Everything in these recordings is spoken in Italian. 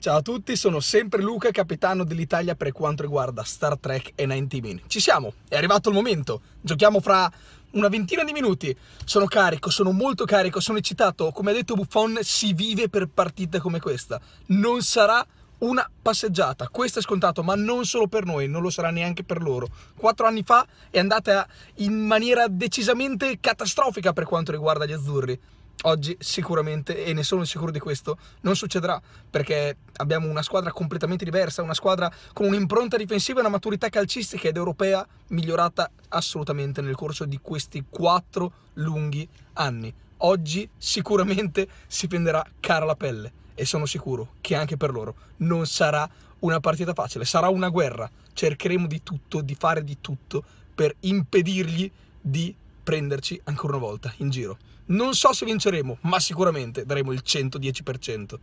Ciao a tutti, sono sempre Luca, capitano dell'Italia per quanto riguarda Star Trek e 90 Min. Ci siamo, è arrivato il momento, giochiamo fra una ventina di minuti. Sono carico, sono molto carico, sono eccitato. Come ha detto Buffon, si vive per partite come questa. Non sarà una passeggiata, questo è scontato, ma non solo per noi, non lo sarà neanche per loro. 4 anni fa è andata in maniera decisamente catastrofica per quanto riguarda gli azzurri. Oggi sicuramente, e ne sono sicuro di questo, non succederà, perché abbiamo una squadra completamente diversa, una squadra con un'impronta difensiva e una maturità calcistica ed europea migliorata assolutamente nel corso di questi 4 lunghi anni. Oggi sicuramente si prenderà cara la pelle e sono sicuro che anche per loro non sarà una partita facile, sarà una guerra. Cercheremo di tutto, di fare di tutto per impedirgli di prenderci ancora una volta in giro. Non so se vinceremo, ma sicuramente daremo il 110%.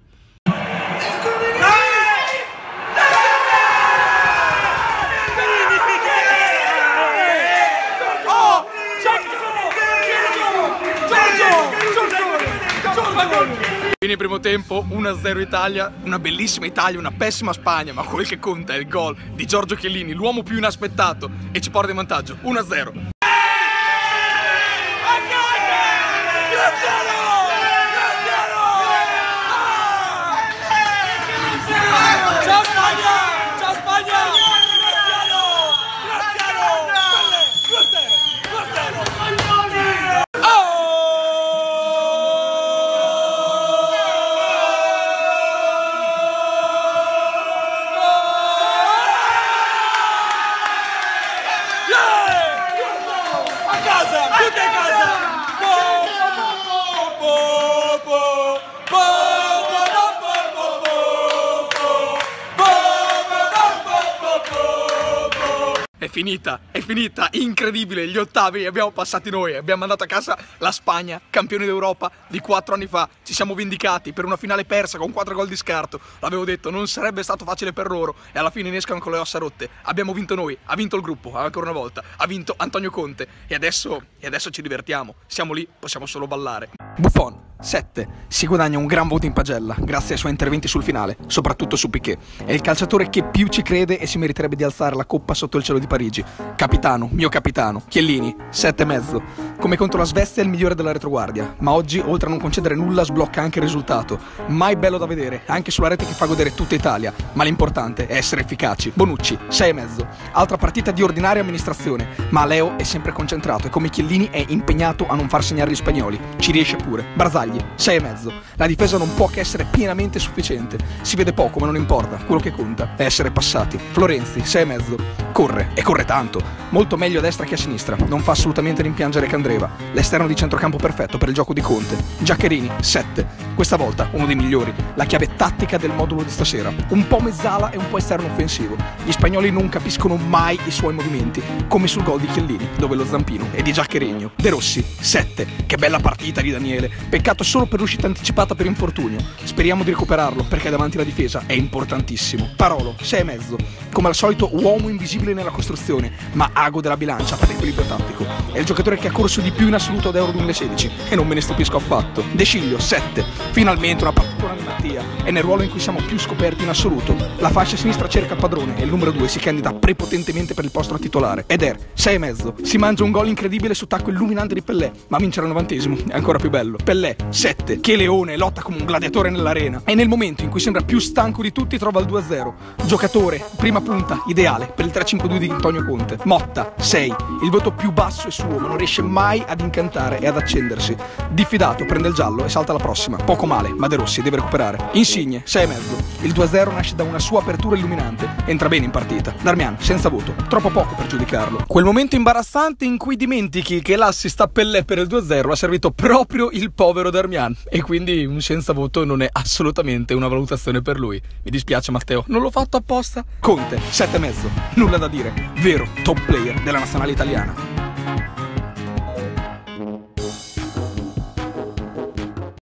Fine primo tempo, 1-0 Italia, una bellissima Italia, una pessima Spagna, ma quel che conta è il gol di Giorgio Chiellini, l'uomo più inaspettato, e ci porta in vantaggio 1-0. È finita, incredibile, gli ottavi li abbiamo passati noi, abbiamo mandato a casa la Spagna, campione d'Europa di 4 anni fa, ci siamo vendicati per una finale persa con 4 gol di scarto, l'avevo detto, non sarebbe stato facile per loro e alla fine ne escono con le ossa rotte, abbiamo vinto noi, ha vinto il gruppo, ancora una volta, ha vinto Antonio Conte e adesso ci divertiamo, siamo lì, possiamo solo ballare. Buffon, 7. Si guadagna un gran voto in pagella grazie ai suoi interventi sul finale, soprattutto su Piqué. È il calciatore che più ci crede e si meriterebbe di alzare la coppa sotto il cielo di Parigi. Capitano, mio capitano, Chiellini, 7,5. Come contro la Svezia è il migliore della retroguardia, ma oggi, oltre a non concedere nulla, sblocca anche il risultato. Mai bello da vedere, anche sulla rete che fa godere tutta Italia, ma l'importante è essere efficaci. Bonucci, 6,5. Altra partita di ordinaria amministrazione, ma Leo è sempre concentrato e come Chiellini è impegnato a non far segnare gli spagnoli. Ci riesce pure. Barzagli, 6,5. La difesa non può che essere pienamente sufficiente. Si vede poco, ma non importa. Quello che conta è essere passati. Florenzi, 6,5. Corre, e corre tanto. Molto meglio a destra che a sinistra. Non fa assolutamente rimpiangere Candreva. L'esterno di centrocampo perfetto per il gioco di Conte. Giaccherini, 7. Questa volta uno dei migliori. La chiave tattica del modulo di stasera. Un po' mezzala e un po' esterno offensivo. Gli spagnoli non capiscono mai i suoi movimenti, come sul gol di Chiellini, dove lo zampino è di Giaccherini. De Rossi, 7. Che bella partita di Daniele. Peccato solo per l'uscita anticipata per infortunio. Speriamo di recuperarlo, perché davanti alla difesa è importantissimo. Parolo, 6,5. Come al solito uomo invisibile nella costruzione, ma ago della bilancia per l'equilibrio tattico. È il giocatore che ha corso di più in assoluto ad Euro 2016 e non me ne stupisco affatto. De Sciglio, 7. Finalmente una partita di Mattia è nel ruolo in cui siamo più scoperti in assoluto. La fascia sinistra cerca il padrone e il numero 2 si candida prepotentemente per il posto titolare. Eder, 6,5. Si mangia un gol incredibile su tacco illuminante di Pellè, ma vincere al 90° è ancora più bello. Pellè, 7. Che leone, lotta come un gladiatore nell'arena e nel momento in cui sembra più stanco di tutti trova il 2-0. Giocatore, prima punta, ideale per il 3-5-2 di Antonio Conte. Motta, 6. Il voto più basso è suo, ma non riesce mai ad incantare e ad accendersi. Diffidato, prende il giallo e salta alla prossima. Poco male, ma De Rossi deve recuperare. Insigne, 6,5. Il 2-0 nasce da una sua apertura illuminante. Entra bene in partita. Darmian, senza voto, troppo poco per giudicarlo. Quel momento imbarazzante in cui dimentichi che l'assist a Pellè per il 2-0 ha servito proprio il povero Darmian e quindi un senza voto non è assolutamente una valutazione per lui. Mi dispiace Matteo, non l'ho fatto apposta. Conte, 7,5. Nulla da dire, vero top player della nazionale italiana.